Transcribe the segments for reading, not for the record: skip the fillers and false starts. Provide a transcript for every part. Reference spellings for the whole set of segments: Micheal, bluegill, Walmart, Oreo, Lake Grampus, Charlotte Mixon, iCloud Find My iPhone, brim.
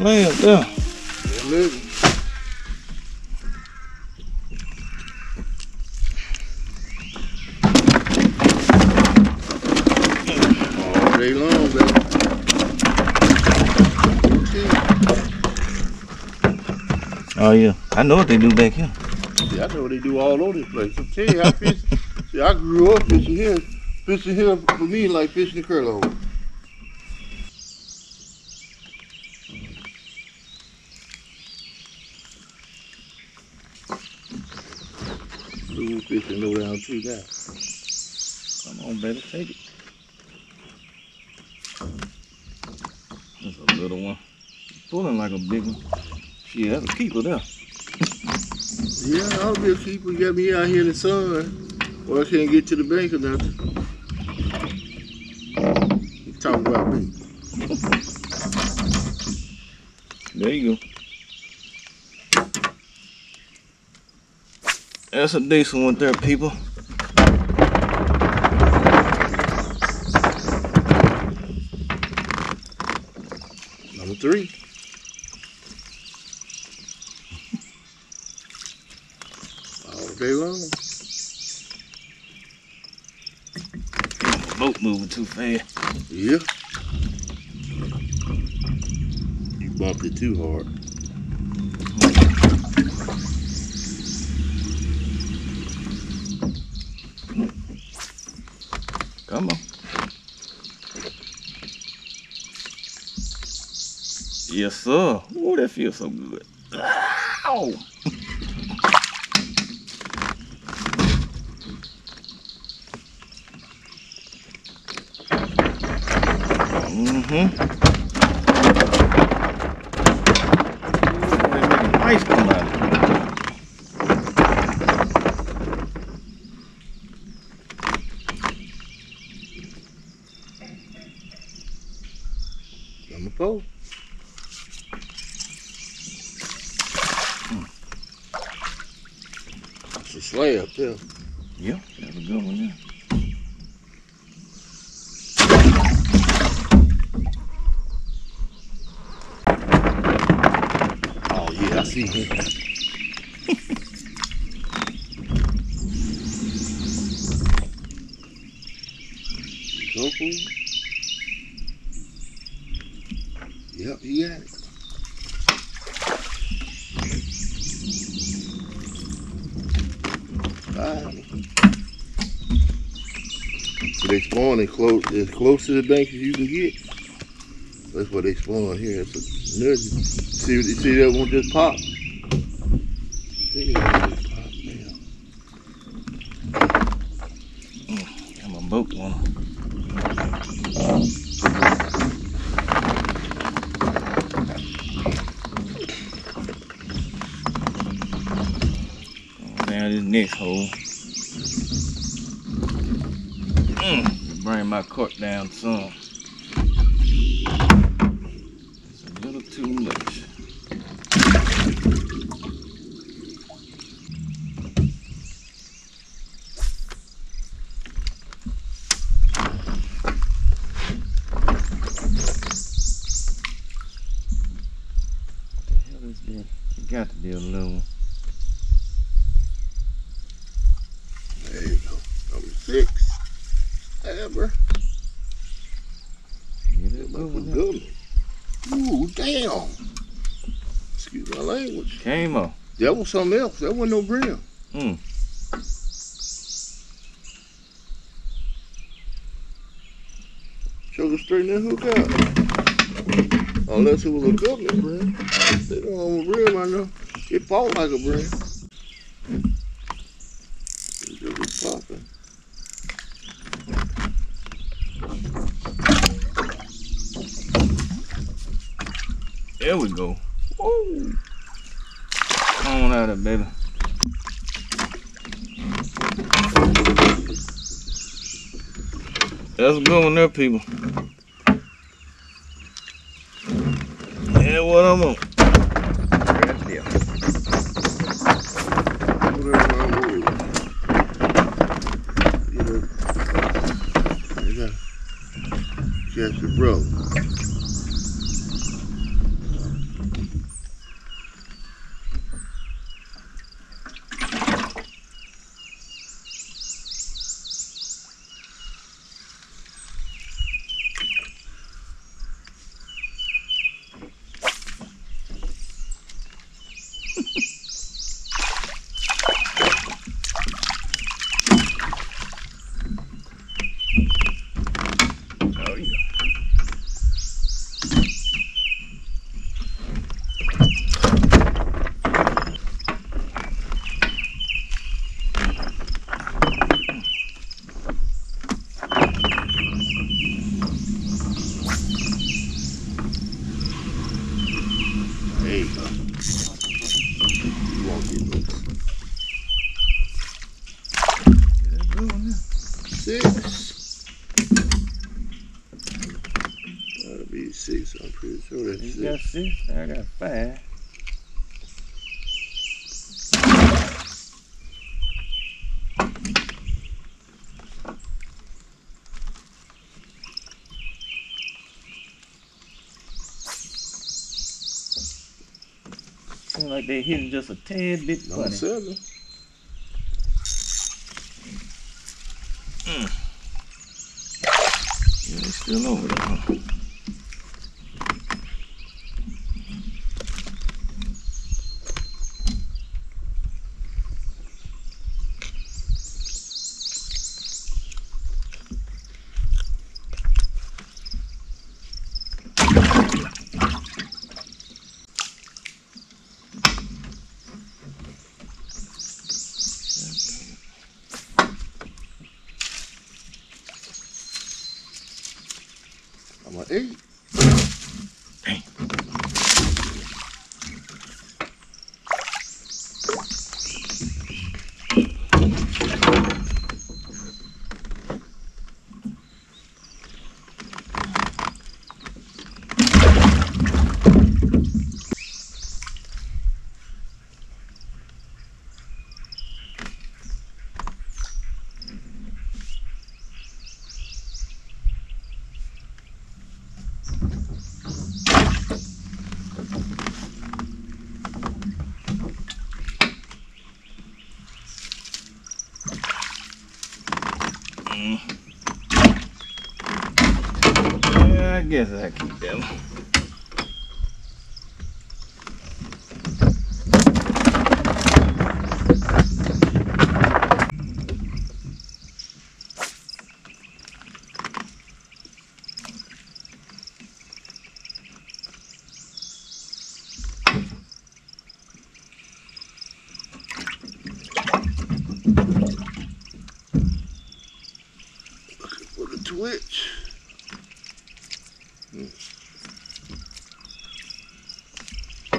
slab there. They're living. All day long, baby. Oh yeah, I know what they do back here. Yeah, I know what they do all over this place. I'm telling you, I fish. See, I grew up fishing here. Fishing here for me like fishing the curl hole. Blue fishing low down too now. Come on, baby, take it. That's a little one. She's pulling like a big one. Yeah, that's a keeper there. Yeah, I'll be a keeper. You got me out here in the sun. Or I can't get to the bank or nothing. You talking about me. There you go. That's a decent one there, people. Number three. Day long. Boat moving too fast. Yeah. You bumped it too hard. Come on. Yes, sir. Oh, that feels so good. Ow! Nice come out. Number four. That's a slab too. Yeah, that's a good one there. Yeah. See him. Tofu. Yep, he got it. Bye. So they spawn as close to the bank as you can get. That's why they spawn here. It's a nudge. See that one just pop. Got my boat one. Down this next hole. Bring my cork down some. It's a little too much. Got to be a little one. There you go. Number six. Ever. Get it moving. Ooh, damn. Excuse my language. Came on. That was something else. That wasn't no brim. Should have straightened that hook out. Unless it was a government brim. They don't own a brim, I know. It fought like a brim. It just was popping. There we go. Woo! Come on out of there, baby. That's a good one there, people. That's what I'm on. Right there. Catch the bro. That'll be six, I'm pretty sure that's six. You got six, I got five. Seems like they hitting just a tad bit funny. Yeah, it's still over there, huh? Eight. Dang. Yeah, I guess I keep that one. Which yeah, I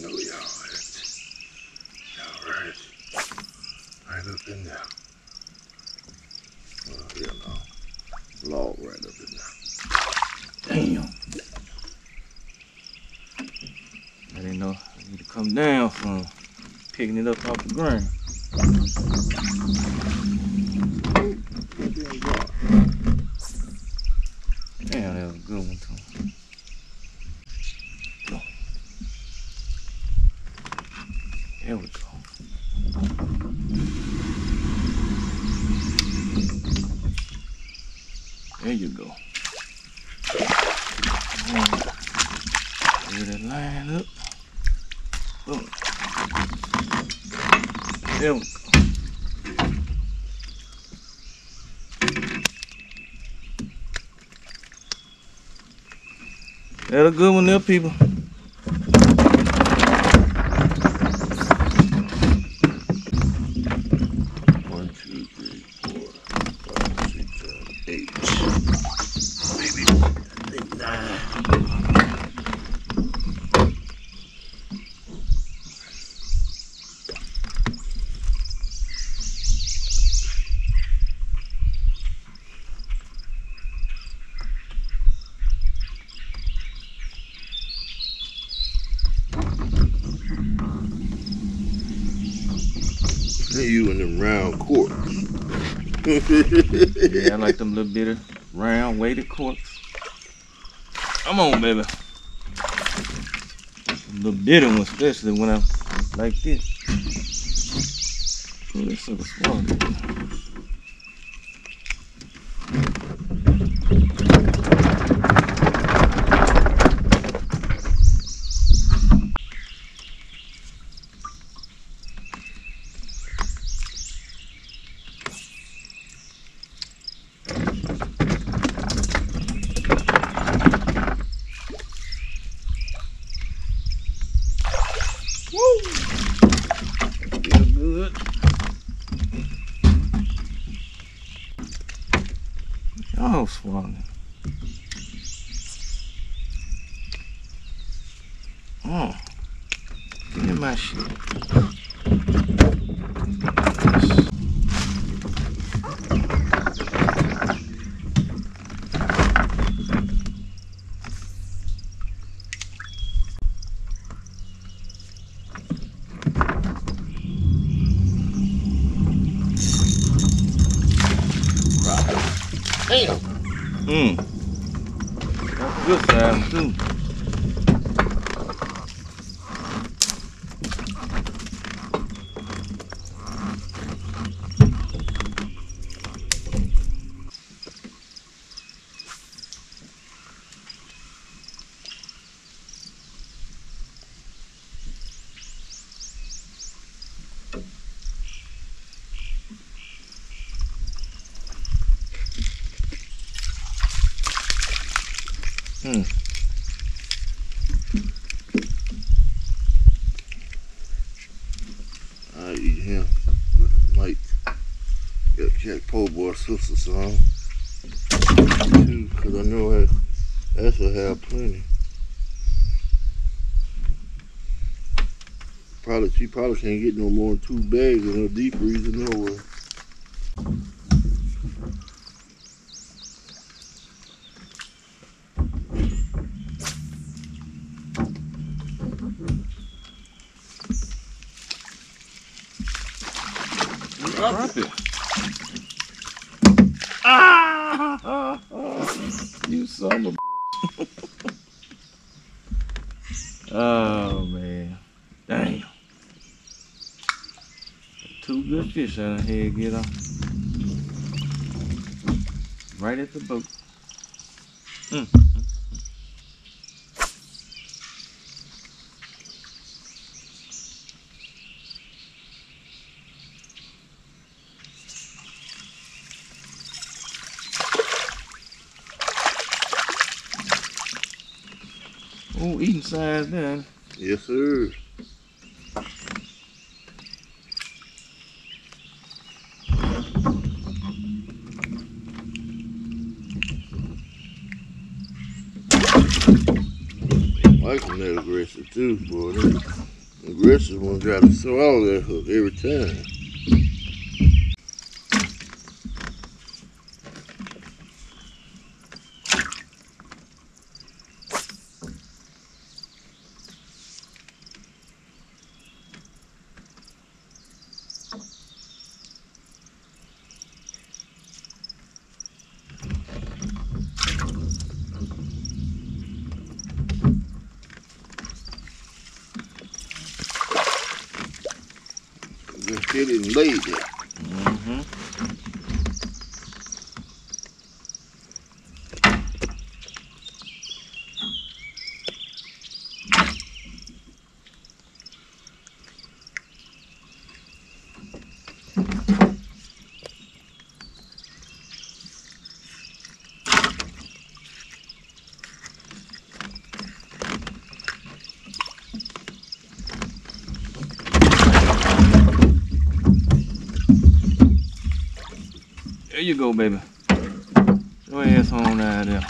know y'all heard it. Y'all heard it. Right up in there. Oh, you know, log right up in there. Damn. I didn't know I need to come down from picking it up off the ground. Yeah, that was a good one too. Go. There we go. There you go. Get it lined up. Boom. There we go. That's a good one there, people. One, two, three, four, five, six, seven, eight. Maybe, I think 9 quartz. Yeah, I like them little bitter round weighted quartz. Come on, baby. Them little bitter ones, especially when I like this. Oh, that's so strong. Oh, swallowing it. Oh, give me my shit. Yes. Damn. That's good, Sam, too. I eat him with a mic. Got to check pole boy sister song too, because I know that's what have plenty. She probably can't get no more than 2 bags in her deep freezer nowhere. You son of a Oh man. Damn. 2 good fish out of here get up. Right at the boat. Oh, eating size then. Yes, sir. Like them that aggressive too, boy. The aggressive ones try to swallow that hook every time. It didn't lay there. There you go, baby. Your ass on out there.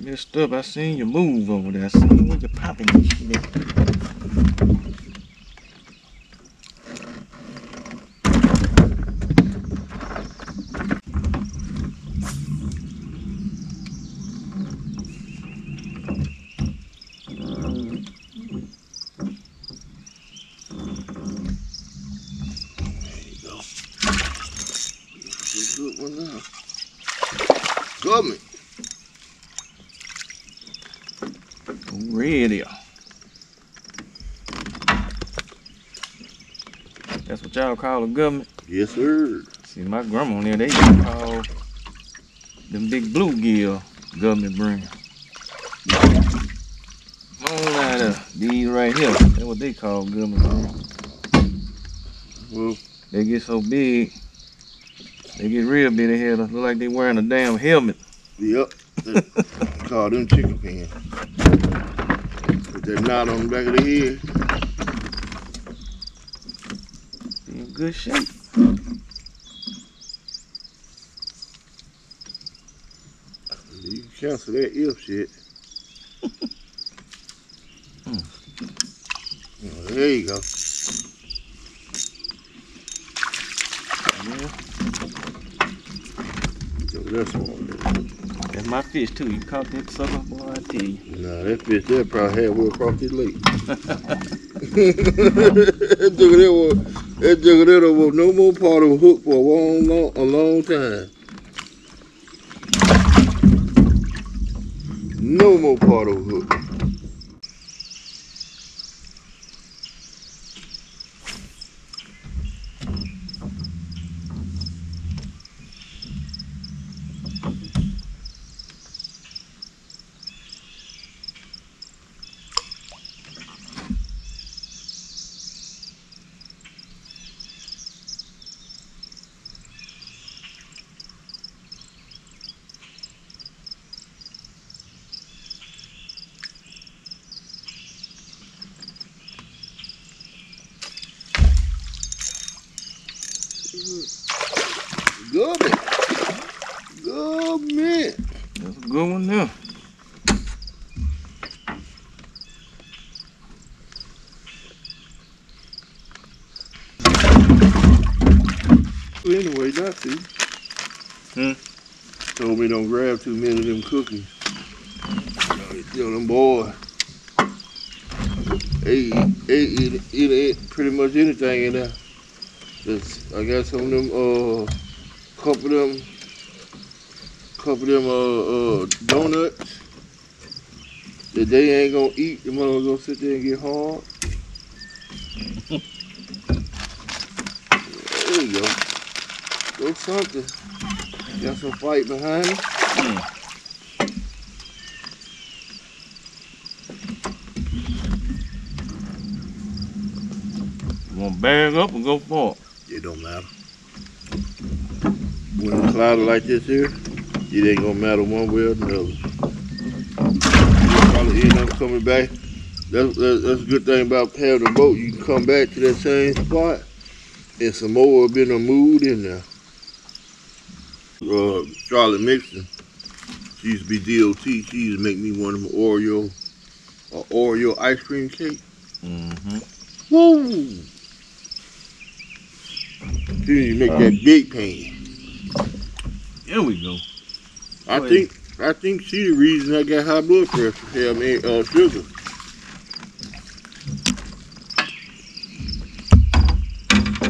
Messed up. I seen you move over there. I seen when you're popping this shit. Good one now. Coming. Ready. That's what y'all call a government? Yes, sir. See, my grandma on there, they used to call them big bluegill government bringer. Long out of these right here. That's what they call government bringer. Well, they get so big. They get real big in here. Look like they wearing a damn helmet. Yep. Call them chicken pins. With that knot on the back of the head. They in good shape. You can cancel that if shit. Oh, there you go. That's my fish too. You caught that sucker, boy, I tell you. Nah, that fish there probably had well across his lake. That juggernaut was no more part of a hook for a long time. No more part of a hook. Good man. That's a good one now. Well, anyway, not to. Told me don't grab too many of them cookies. Tell them boy, they eat pretty much anything in there. I got some of them, couple of them donuts that they ain't gonna eat. The mother's gonna sit there and get hard. There you go. Go something. Got some fight behind me. You wanna bag up and go for it? It don't matter. When it's cloudy like this here, it ain't gonna matter one way or another. You'll probably end up coming back. That's a good thing about having a boat. You can come back to that same spot and some more will be in a mood in there. Charlotte Mixon, she used to be DOT. She used to make me one of them Oreo ice cream cake. Woo! You make that big pan. There we go. I think she's the reason I got high blood pressure. Sugar.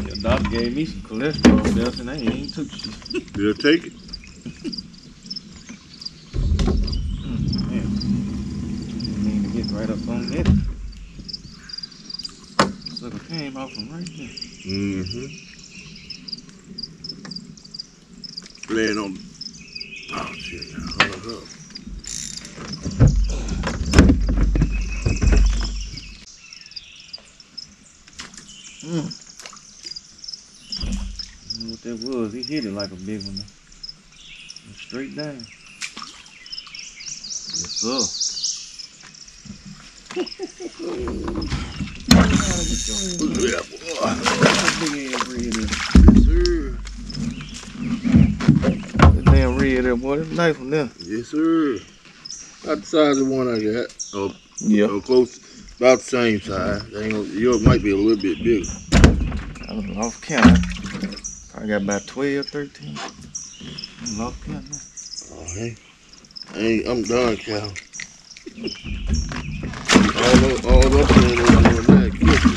Your doctor gave me some cholesterol pills and I ain't took shit. You'll take it. Man, I need to get right up on that. So it came off from right there. Laying on. Oh shit! Now hold up. I don't know what that was. He hit it like a big one. Went straight down. Yes sir. Look at that boy. Yes sir. That damn red there, boy. That's nice from there. Yes, sir. About the size of one I got. Oh, yeah. Oh, close. About the same size. Yours might be a little bit bigger. I don't know. Off count. I got about 12, 13. I'm off count now. All right. I'm done, Cal. all those things over there in that kitchen.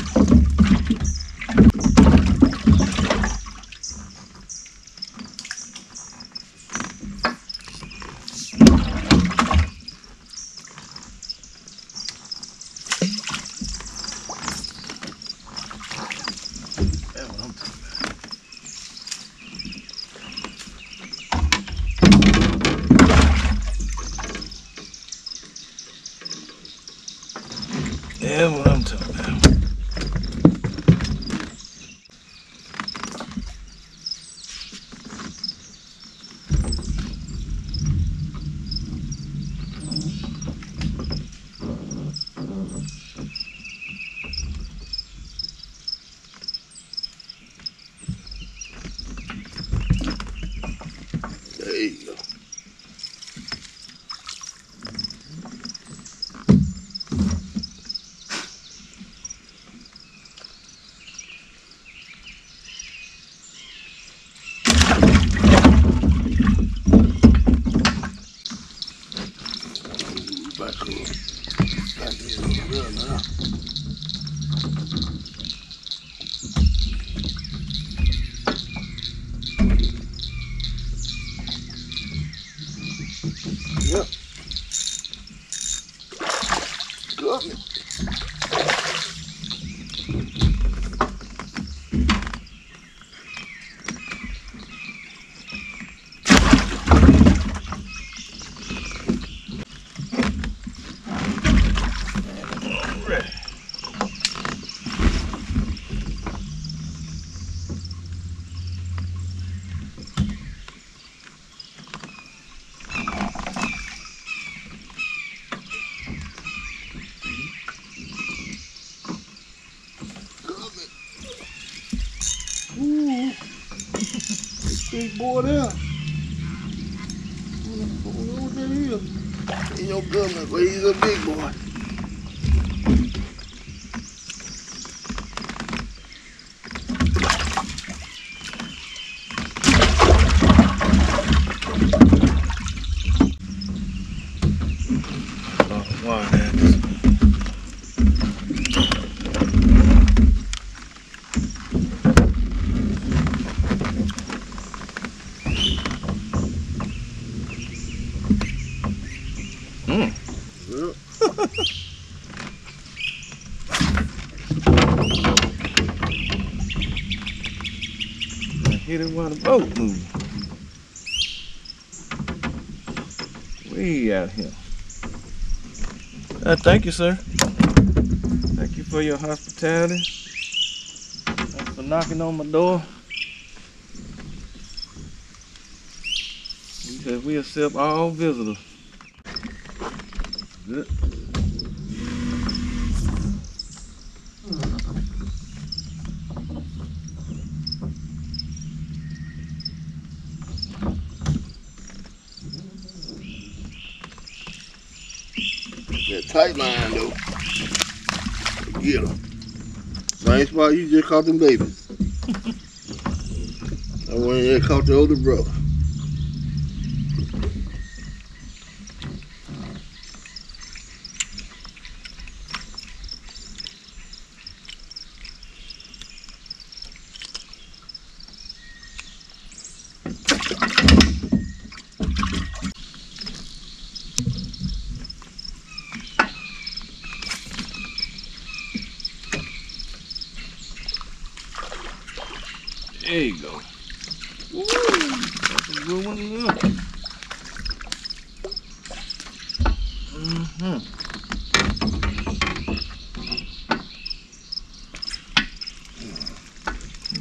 Yeah, what I'm talking about. There you go. Back here, now. big boy there. What that is? In your government, but he's a big boy. Hit it while the boat moves. Way out here. Thank you, sir. Thank you for your hospitality. Thanks for knocking on my door. We said we accept all visitors. Good. Tight line though. Get them. Same spot you just caught them babies. I went in there and caught the older brother. There you go. Woo! That's a good one to look.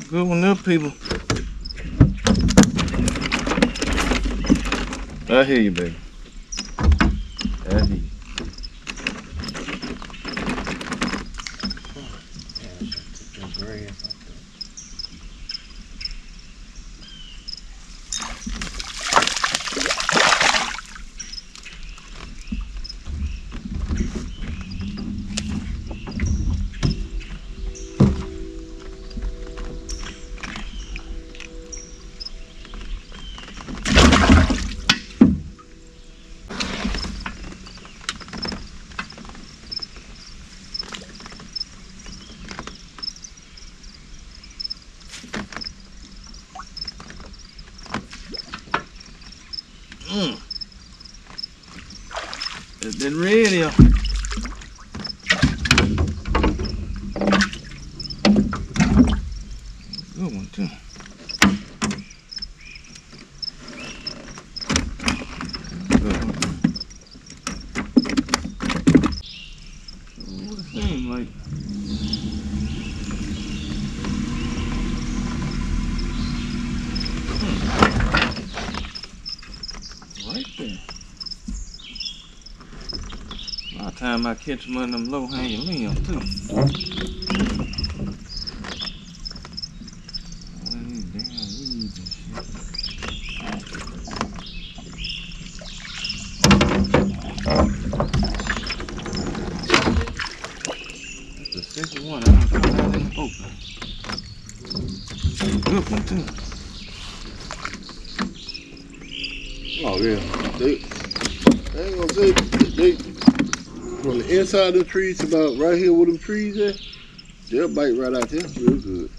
Good one up, people. I hear you, baby. I hear you. It's been red here. Good one too. Good one. What it seemed like. Time I catch them in them low-hanging limbs too. All these damn weeds and shit. That's the second one I done caught out in the open. Good one too. Oh yeah, they ain't gonna say they. From the inside of the trees, about right here where them trees at, they'll bite right out there. Real good.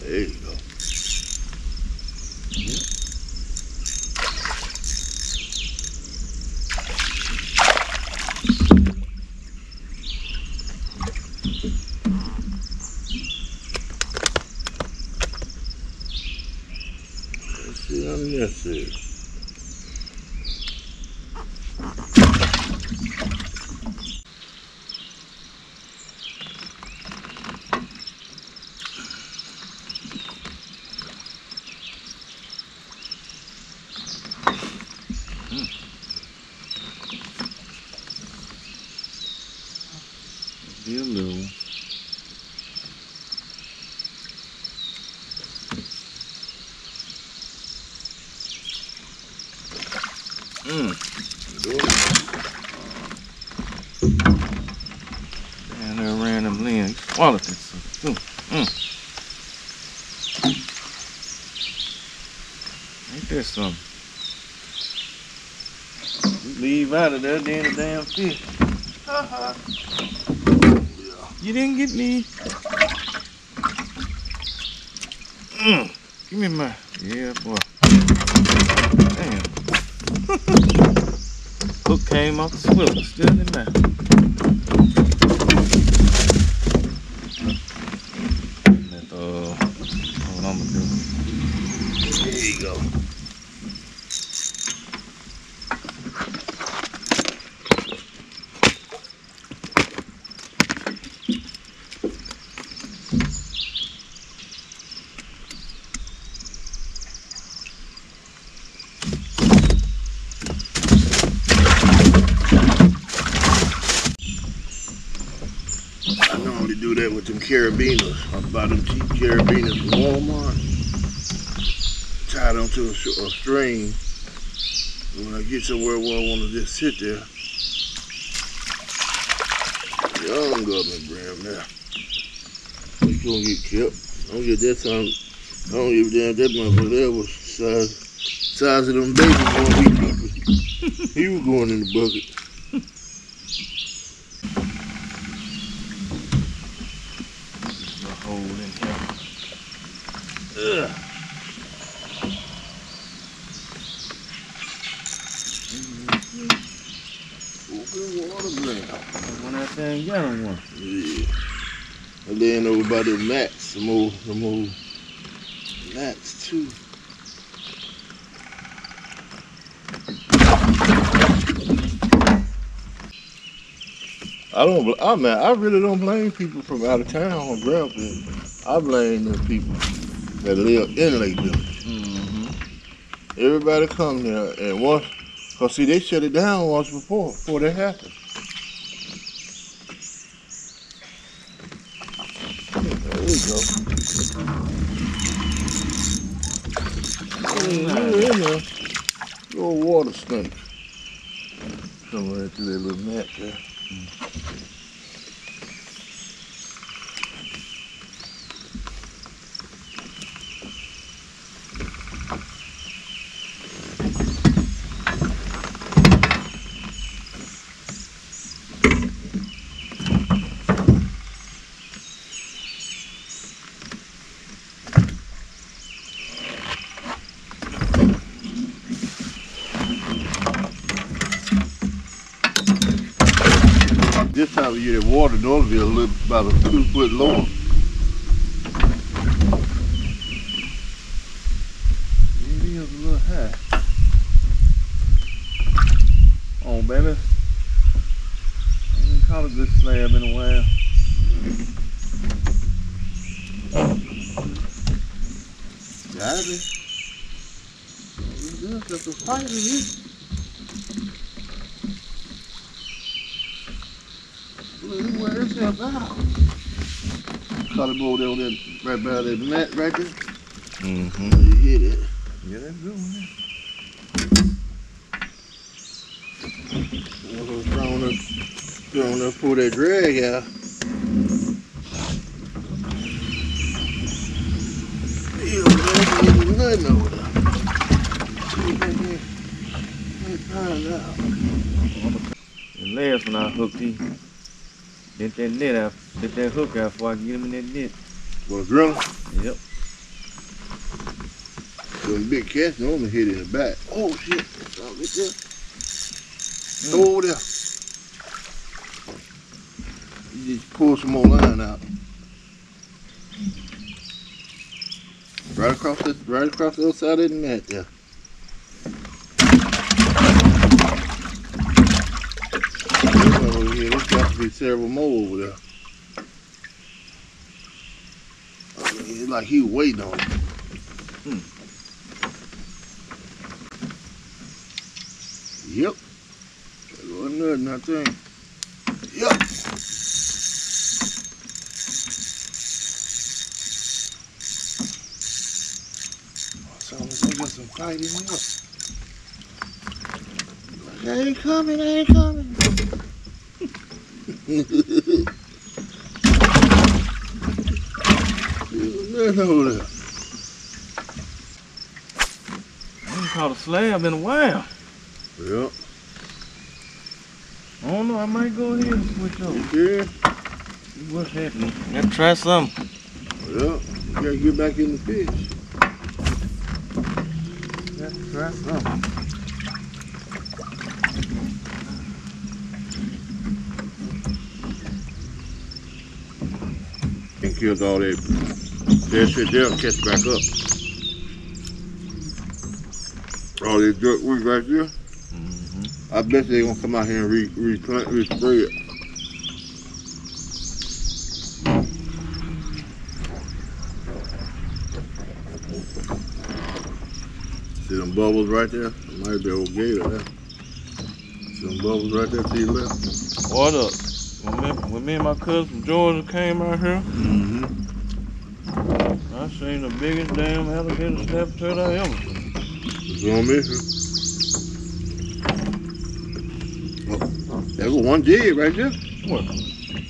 There you go. Yes, sir. yellow. Down there randomly and swallowed this. Ain't there something? You leave out of there, then the damn fish. You didn't get me. Give me my. Yeah, boy. Hook came off the swivel, still in there. That's what I'm gonna do. There you go. Carabinas. I buy them cheap carabinas from Walmart. Tie them to a string. And when I get somewhere where I want to just sit there, young government brim now. You gonna get kept. I don't get that time. I don't give a damn that motherfucker there was size of them babies gonna be. He was going in the bucket. Laying over by the mats, some old mats too. I really don't blame people from out of town on Grampus. I blame the people that live in Lake Village. Everybody come there and once, cause see they shut it down once before that happened. There you go. You're in there. Little water snake. Come right through that little mat there. This time of year, the water normally be a little about a 2 foot lower. It is a little high. Oh, baby. I haven't caught a good slab in a while. Diving. That's a fight of it. What is that about? Caught him over there on that, right by that mat right there. You hit it. Yeah, that's good one. Throwing up for that drag out. There's nothing over there. The last one I hooked him. Get that net out, get that hook out before I can get him in that net. Well, grill? Yep. So the big cats normally hit in the back. Oh shit, that's all right there. Throw over there. You just pull some more line out. Right across the other side of the net there. Several more over there. I mean, it's like he was waiting on it. Yep. That's another thing. Yep. I didn't know it. I ain't coming. I haven't caught a slab in a while. Yep. I don't know, I might go ahead and switch over. Yeah. See what's happening. I gotta try something. Yep. You gotta get back in the fish. You gotta try something. Killed all that. That shit there will catch back up. All these dirt weeds right there. Mm-hmm. I bet they're gonna come out here and replant, respray it. See them bubbles right there? It might be old gator there. See them bubbles right there to your left? What up? When me and my cousin from Georgia came out here, I seen the biggest damn alligator snapper turtle I ever seen. It's gonna miss her. Oh, there's one jig right there. What?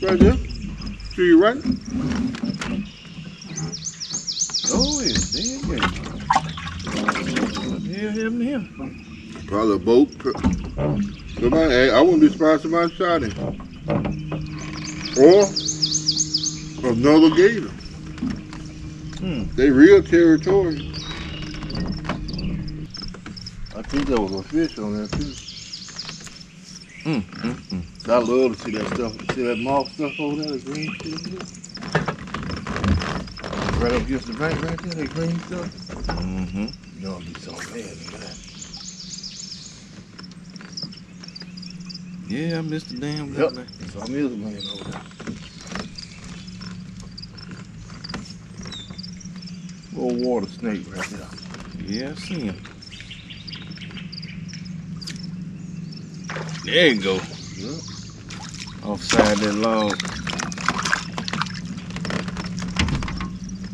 Right there. To your right. Oh, it's dead. What the hell happened here? Probably a boat. Somebody, I wouldn't be surprised if somebody shot him. Or another gator. They real territorial. I think there was a fish on there too. I love to see that stuff. See that moss stuff over there, the green stuff? Right up against the bank right there, that green stuff? You know it'd be so bad in that. Yeah, I missed the damn thing. Yep. So I'm using laying over there. Little water snake right there. Yeah, I see him. There you go. Yep. Offside that log.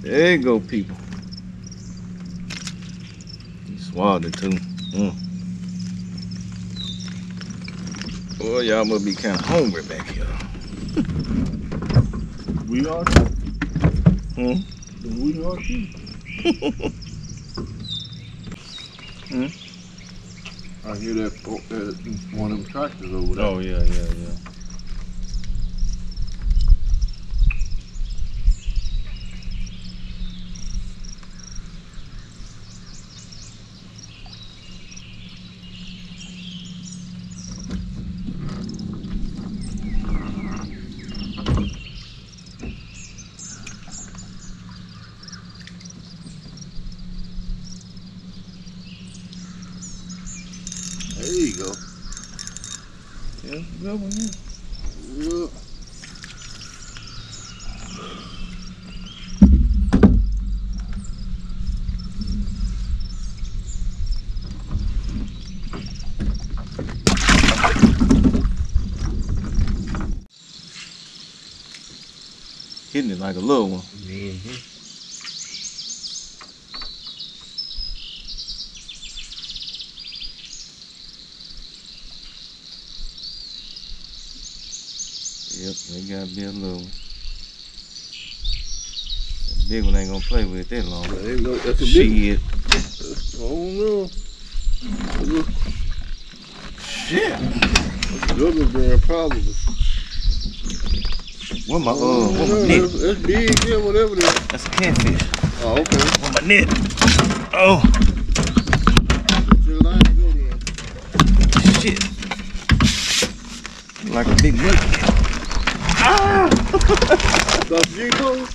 There you go, people. He swallowed it too. Boy, y'all must be kind of hungry back here. We are too. We are too. I hear that one of them tractors over there. Oh, Hitting it like a little one. Yep, they gotta be a little one. That big one ain't gonna play with it that long. That's a big one. Shit. Oh no. Shit. That's a good one, very probably. What my what my net? That's big, yeah, whatever it is. That's a catfish. Oh, okay. What my net? Oh. Your line go then. Shit. Like a big net. Ah! That's you go.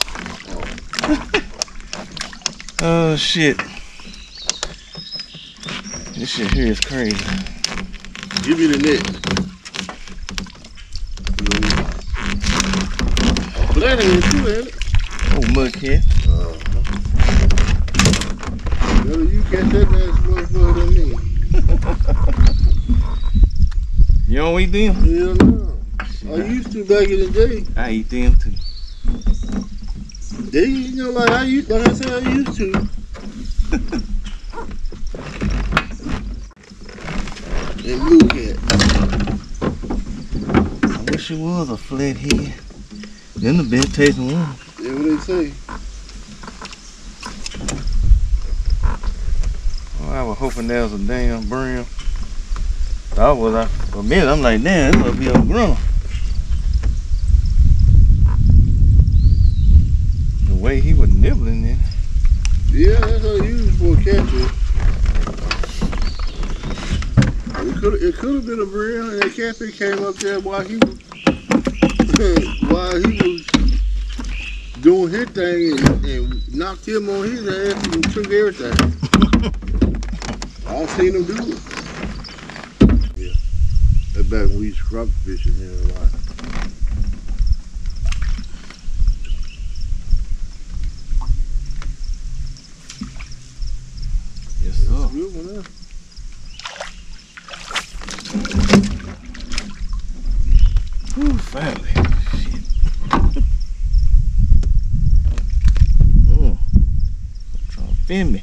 Oh shit. This shit here is crazy. Give me the net. That ain't you, ain't it? Oh, mud cat. Better you catch that last motherfucker than me. You don't eat them? Hell no. I used to back in the day. I eat them too. They, you know, like I said, I used to. and look at. I wish it was a flathead. Then the been tasting one. Yeah, what they say. Well, I was hoping there was a damn brim. Thought was I for a minute. I'm like, damn, this must be overgrown. The way he was nibbling it. Yeah, that's how you use for catching. It could have been a brim, and that catfish came up there while he was doing his thing and knocked him on his ass and took everything. I seen him do it. Yeah. That's back when we used to crop fishing here a lot. Yes, sir. That's a good one there. Whew, finally. In me.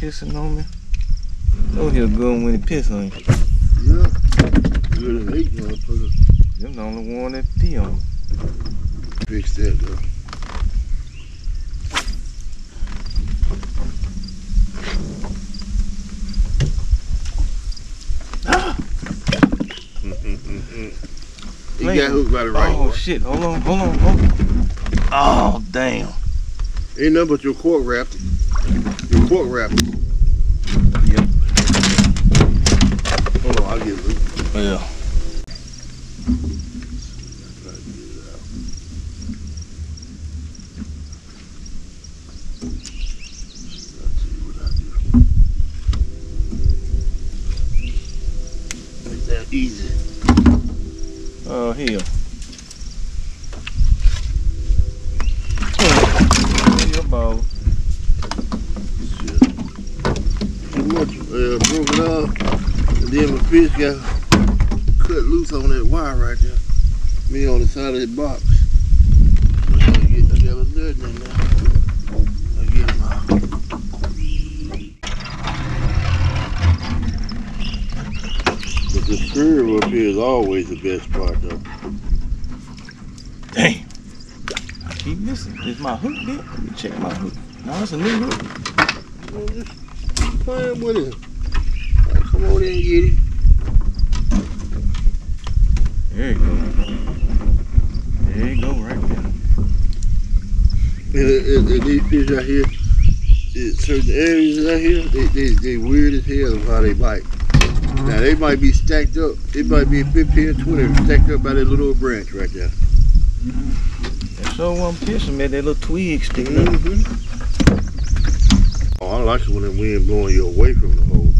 Pissing on me. Oh, he'll go when he piss on you. Yeah. You're the eight motherfucker. You're the only one that pee on me. Fix that though. He got hooked by the right one. Oh shit, hold on. Oh damn. Ain't nothing but your cork wrap. Your cork wrap. Yep. Hold on, I'll get it. Yeah. Make that easy. Oh, here. Your bowl. Shit. Too much broke it off, and then my fish got cut loose on that wire right there. Me on the side of that box. I got a nut in there. I get him out. But the curve up here is always the best part though. Damn. I keep missing. Is my hook there? Let me check my hook. No, it's a new hook. Well, just playing with it. Right, come over there and get it. There you go. There you go right there. And these fish out here, certain areas out here, they weird as hell of how they bite. Now they might be stacked up. It might be 15, 20 stacked up by that little branch right there. That's all I'm pissing, man. That little twig sticking up. Oh, I like it when the wind blowing you away from the hole.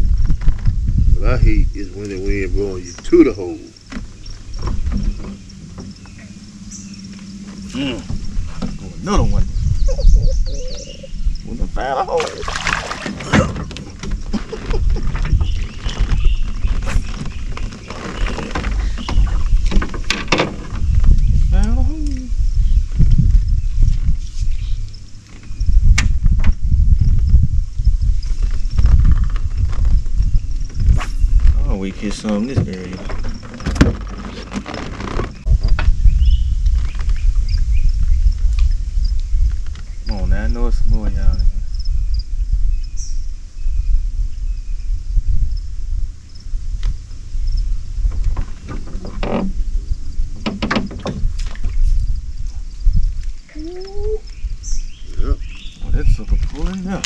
What I hate is when the wind blowing you to the hole. Another one. When I found a hole. We get some in this area. Come on now, I know it's some more y'all in here. Yep. Well, that's super cool in there.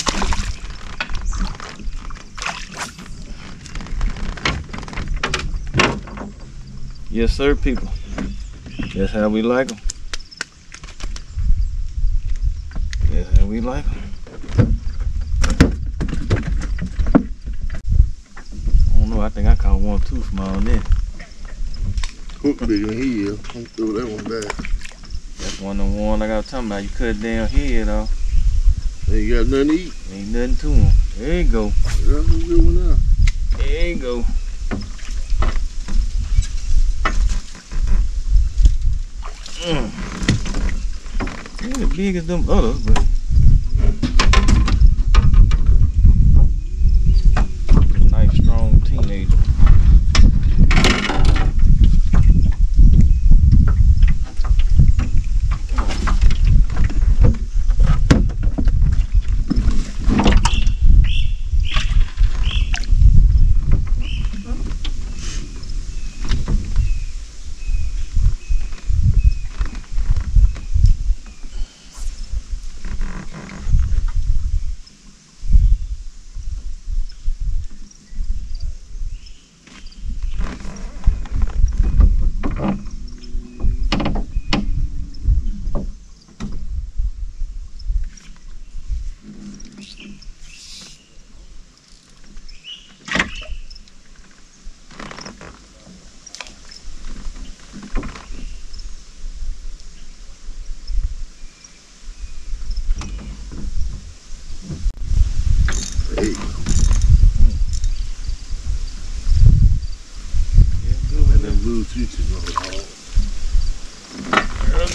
Yes, sir, people. That's how we like them. That's how we like them. I don't know. I think I caught one too small on there. Hook bigger than he is. I'm throwing that one back. That's one of the ones I got talking about. You cut down head off. Ain't got nothing to eat. Ain't nothing to him. There you go. That's a good one now. There you go. Ain't as big as them others, but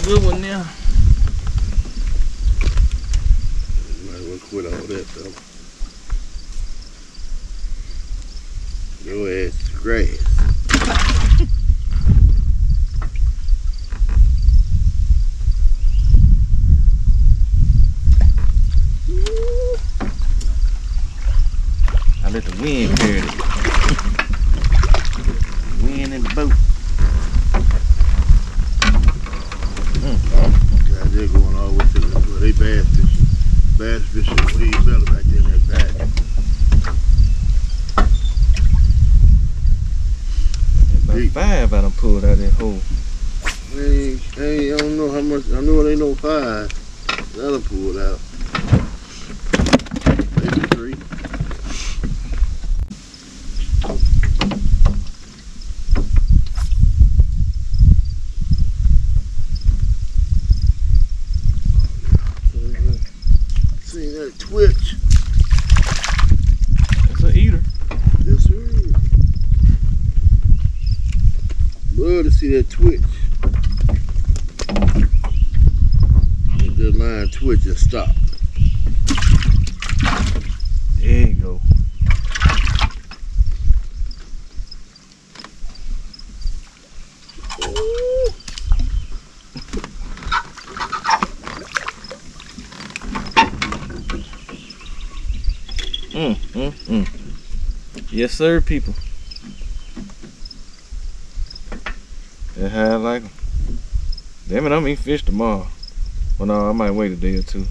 Good one now. You might want to quit all that though. Go ahead, it's grass. I let the wind carry it. Wind in the boat. They're going all the way to the well, they bass fishing. Bass fishing way better back there in that back. About 5 I done pulled out of that hole. Hey, I don't know how much. I know it ain't no 5. I done pulled out. Maybe 3. Twitch. That's an eater. Yes, sir. Love to see that twitch. Get that line twitch and stop. There you go. Yes, sir, people. That's how I like them. Damn it, I'm eating fish tomorrow. Well, no, I might wait a day or two.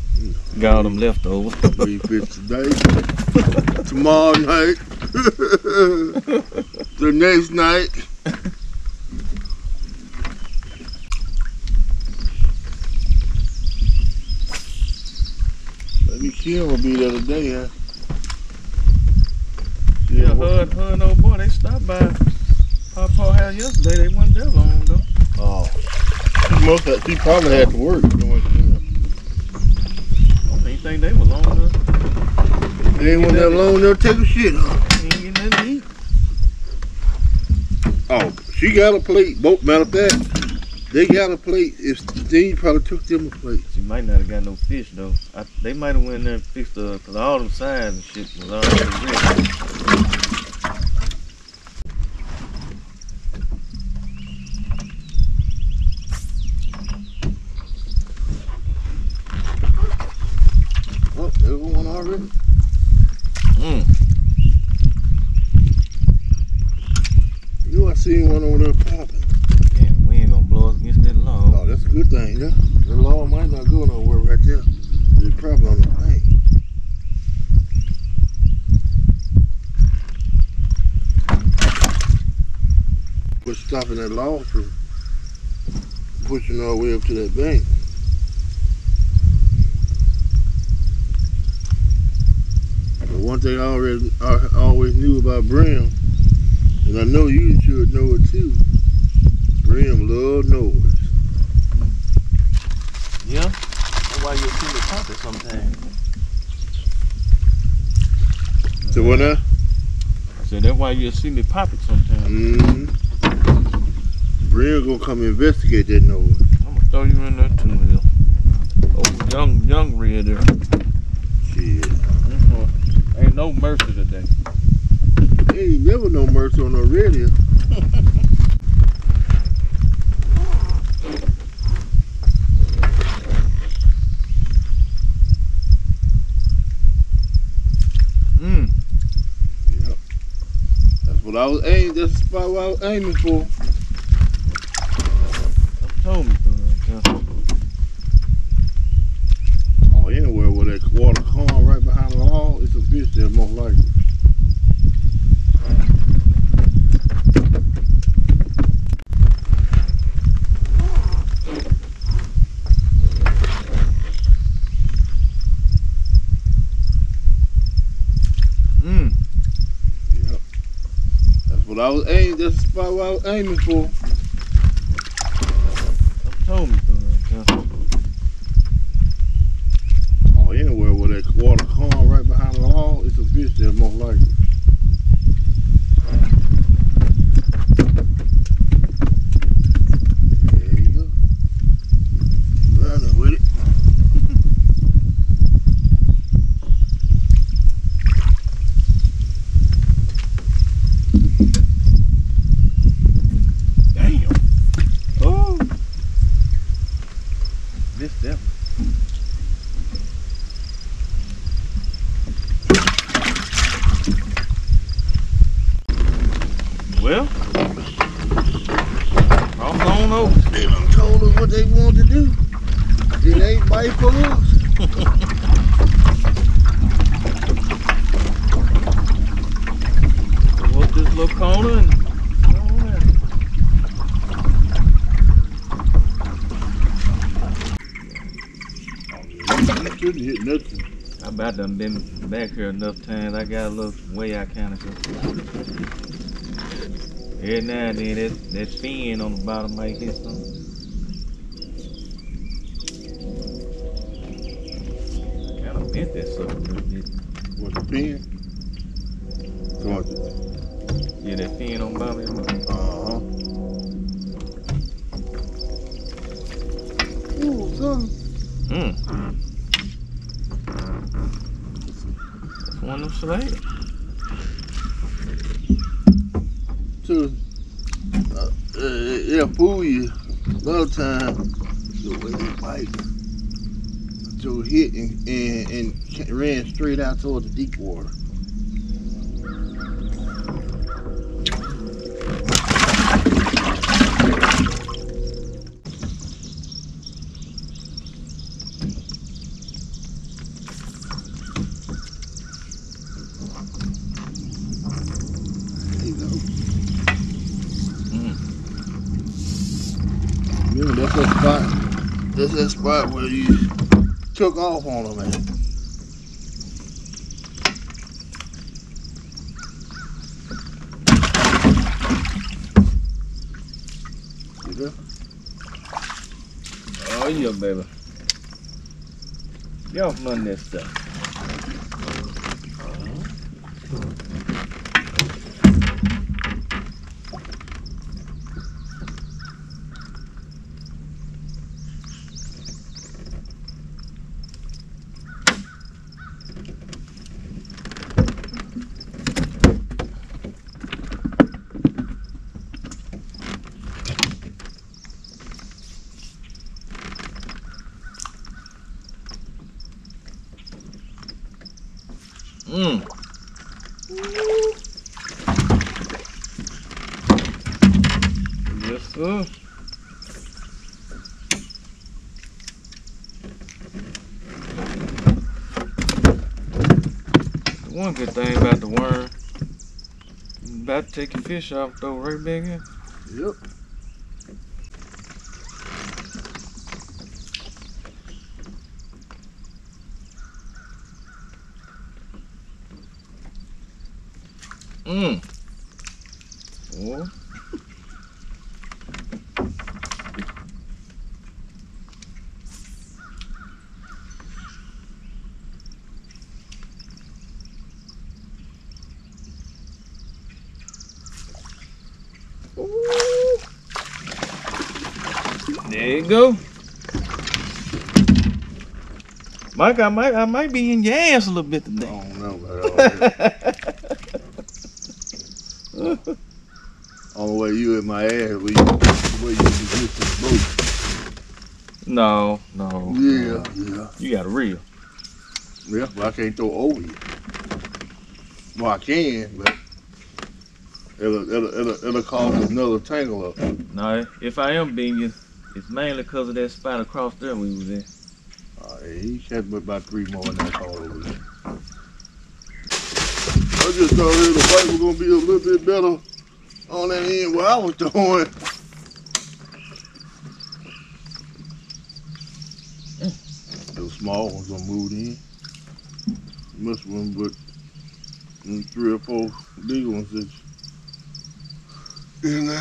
Got all them leftovers. Eat fish today, tomorrow night, the next night. Maybe Kim will be there today, huh? Yeah, her and old boy, they stopped by Pawpaw House yesterday. They wasn't there long, though. Oh. She probably had to work. I don't think they were long enough. They ain't wasn't that long enough to take a shit, huh? They ain't getting nothing to eat. Oh, she got a plate. Matter of fact, they got a plate. Steve probably took them a plate. She might not have got no fish, though. They might have went in there and fixed up, because all them sides and shit was already ready. Seen one over there popping. Yeah, the wind gonna blow us against that log. Oh, that's a good thing, yeah. The log might not go nowhere right there. It's probably on the bank. We're stopping that log from pushing our way up to that bank. But one thing I always knew about Brim, and I know you should know it too. Brim love noise. Yeah, that's why you'll see me pop it sometimes. So what now? I said that's why you'll see me pop it sometimes. Mm-hmm. Brim gonna come investigate that noise. I'm gonna throw you in there too, Hill. Oh, young red there. Shit. Ain't no mercy today. Ain't never no merch on no radio. Yep. That's what I was aiming. That's the spot I was aiming for. I told me so right there. Oh, anywhere where that water calm right behind the wall, it's a fish there most likely. what I was aiming. That's the spot where I was aiming for. That told me something like that. Oh, anywhere where that water calm right behind the hall, it's a bitch there most likely. Well, I don't know. They done told us what they wanted to do. Did they bite for us? Go up this little corner and shouldn't hit nothing. I about done been back here enough times. I got a little way I kind of go. Every now and then that fin on the bottom might hit something. I kind of bent that sucker a little bit. What, the fin? Gorgeous. Yeah, that fin on the bottom of the bottom. Uh-huh. Ooh, something. Mm. One of them slid. It'll fool you. A lot of times, the way they bite, to hit and ran straight out towards the deep water. That's that spot where you took off on them, man. See that? Oh yeah, baby. Get off none of that stuff. Mmm. Yes, sir. The one good thing about the worm, about to take your fish off, though, right back in. Yep. Mmm. Oh. There you go. Mike, I might be in your ass a little bit today. I don't know about all this. Only way you in my ass where you can get this boat. No. Yeah. You got a reel. Yeah, but I can't throw over you. Well, I can, but it'll cause another tangle up. No, if I am being you, it's mainly because of that spot across there we was in. Alright, he shot me about 3 more in that hole over there. I just thought the bite was going to be a little bit better on that end where I was throwing. Those small ones done moved in. Missed one, but 3 or 4 big ones that You know?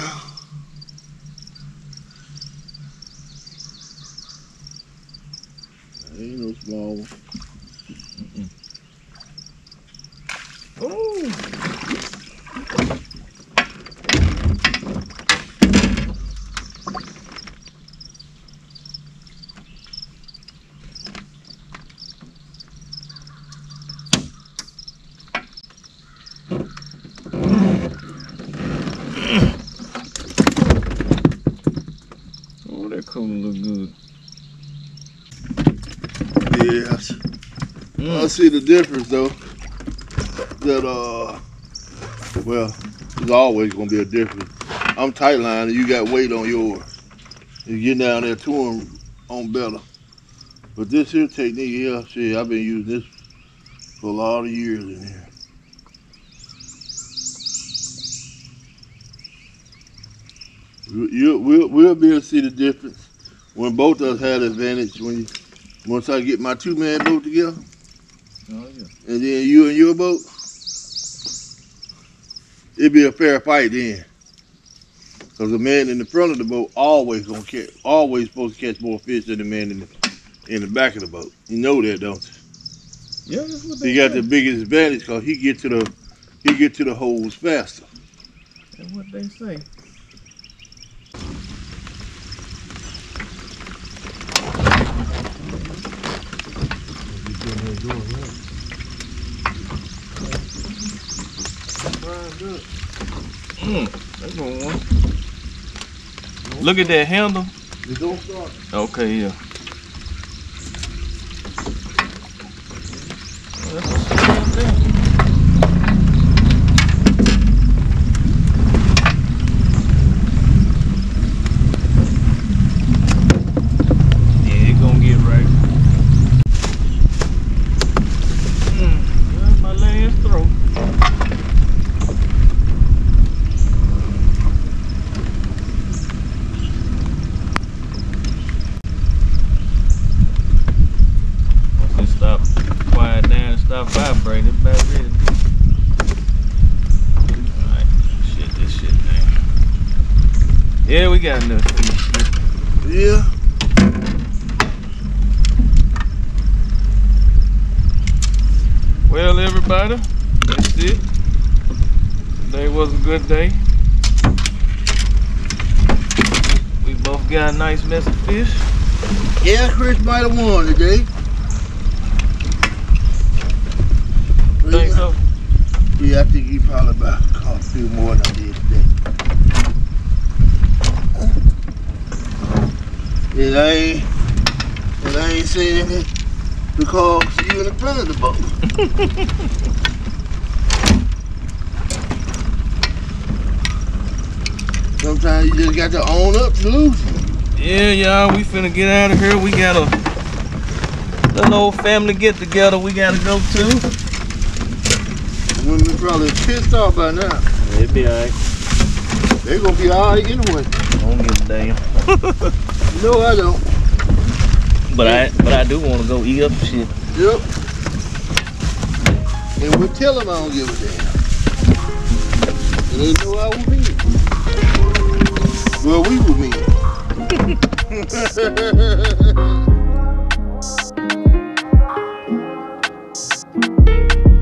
That ain't no small one. Mm-mm. I see the difference though, that well, there's always gonna be a difference. I'm tight line and you got weight on yours. You get down there to them on better. But this here technique here, shit, I've been using this for a lot of years in here. We'll be able to see the difference when both of us had advantage. Once I get my two-man boat together. Oh, yeah. And then you and your boat, it'd be a fair fight then. Because the man in the front of the boat always supposed to catch more fish than the man in the back of the boat. You know that, don't you? Yeah, that's what they got the biggest advantage because he get to the holes faster. That's what they say. That's one. Look at that handle. It don't start. Okay, yeah. Yeah, we got enough fish. Yeah. Well, everybody, that's it. Today was a good day. We both got a nice mess of fish. Yeah, Chris might have won today. Think so? Yeah, I think he probably caught a few more than I did today. And I ain't saying it because you in the front of the boat. Sometimes you just got to own up to losing. Yeah, y'all, we finna get out of here. We got a little old family get together we gotta go to. Women probably pissed off by now. They be alright. They gonna be alright anyway. I don't give a damn. No, I don't. But I do want to go eat up and shit. Yep. And we tell them I don't give a damn. And they know I will mean it. Well, we will mean it.